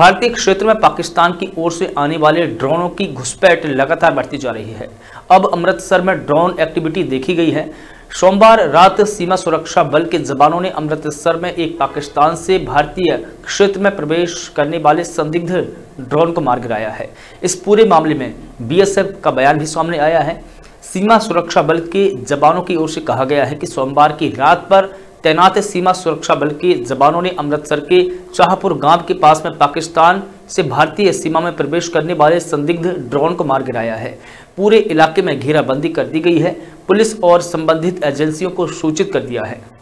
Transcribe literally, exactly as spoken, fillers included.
भारतीय क्षेत्र में पाकिस्तान की ओर से आने वाले ड्रोनों की घुसपैठ लगातार बढ़ती जा रही है। अब अमृतसर में ड्रोन एक्टिविटी देखी गई है। सोमवार रात सीमा सुरक्षा बल के जवानों ने अमृतसर में एक पाकिस्तान से भारतीय क्षेत्र में प्रवेश करने वाले संदिग्ध ड्रोन को मार गिराया है। इस पूरे मामले में बी एस एफ का बयान भी सामने आया है। सीमा सुरक्षा बल के जवानों की ओर से कहा गया है कि सोमवार की रात पर तैनात सीमा सुरक्षा बल के जवानों ने अमृतसर के चाहपुर गांव के पास में पाकिस्तान से भारतीय सीमा में प्रवेश करने वाले संदिग्ध ड्रोन को मार गिराया है। पूरे इलाके में घेराबंदी कर दी गई है। पुलिस और संबंधित एजेंसियों को सूचित कर दिया है।